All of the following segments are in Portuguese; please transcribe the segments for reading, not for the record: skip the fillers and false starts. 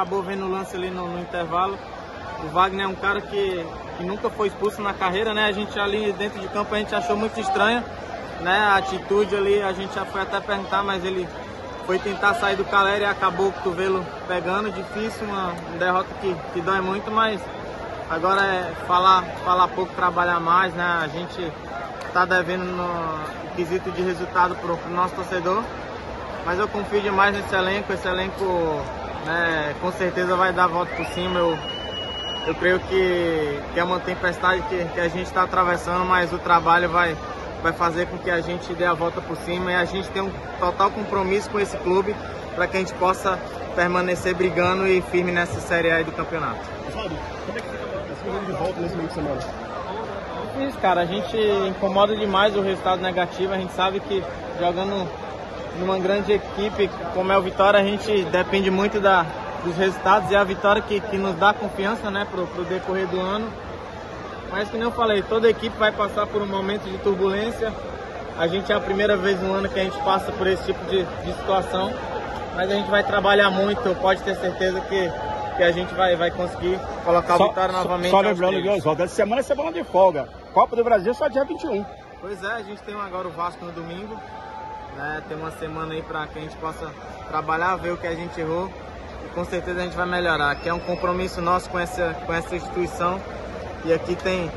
acabou vendo o lance ali no intervalo. O Wagner é um cara que nunca foi expulso na carreira, né? A gente ali dentro de campo a gente achou muito estranho, né? A atitude ali, a gente já foi até perguntar, mas ele foi tentar sair do Calera e acabou o cotovelo pegando. Difícil, uma derrota que dói muito, mas agora é falar pouco, trabalhar mais, né? A gente tá devendo no quesito de resultado pro nosso torcedor, mas eu confio demais nesse elenco. Esse elenco, né, com certeza vai dar a volta por cima. Eu creio que é uma tempestade que a gente está atravessando, mas o trabalho vai fazer com que a gente dê a volta por cima, e a gente tem um total compromisso com esse clube para que a gente possa permanecer brigando e firme nessa Série A aí do campeonato. Fábio, como é que fica o de volta nesse meio de semana? Isso, cara, a gente incomoda demais o resultado negativo. A gente sabe que jogando numa grande equipe como é o Vitória, a gente depende muito dos resultados, e a vitória que nos dá confiança, né, pro decorrer do ano. Mas, como eu falei, toda equipe vai passar por um momento de turbulência. A gente é a primeira vez no ano que a gente passa por esse tipo de situação, mas a gente vai trabalhar muito. Pode ter certeza que a gente vai conseguir colocar o Vitória novamente. Só lembrando que essa semana é semana de folga. Copa do Brasil só dia 21. Pois é, a gente tem agora o Vasco no domingo, né? Tem uma semana aí para que a gente possa trabalhar, ver o que a gente errou. Com certeza a gente vai melhorar, que é um compromisso nosso com essa instituição, e aqui tem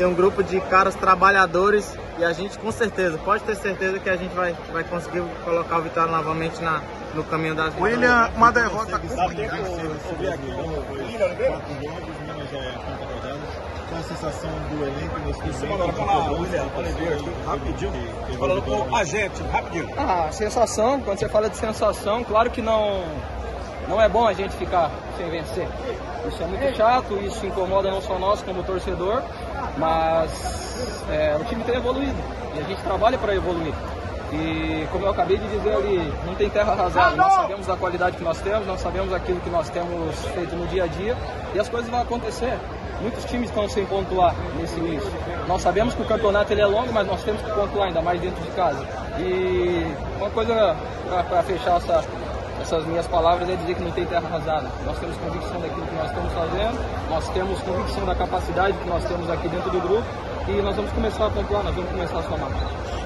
um grupo de caras trabalhadores, e a gente com certeza, pode ter certeza que a gente vai conseguir colocar o Vitória novamente no caminho das vitórias. William, uma derrota complicada. Qual a sensação do elenco nesse rapidinho. Ah, sensação, quando você fala de sensação, claro que não é bom a gente ficar sem vencer. Isso é muito chato, isso incomoda não só nós como torcedor, mas o time tem evoluído e a gente trabalha para evoluir. E como eu acabei de dizer ali, não tem terra arrasada. Nós sabemos da qualidade que nós temos, nós sabemos aquilo que nós temos feito no dia a dia, e as coisas vão acontecer. Muitos times estão sem pontuar nesse início. Nós sabemos que o campeonato ele é longo, mas nós temos que pontuar, ainda mais dentro de casa. E uma coisa para fechar essas minhas palavras é dizer que não tem terra arrasada. Nós temos convicção daquilo que nós estamos fazendo, nós temos convicção da capacidade que nós temos aqui dentro do grupo, e nós vamos começar a pontuar, nós vamos começar a somar.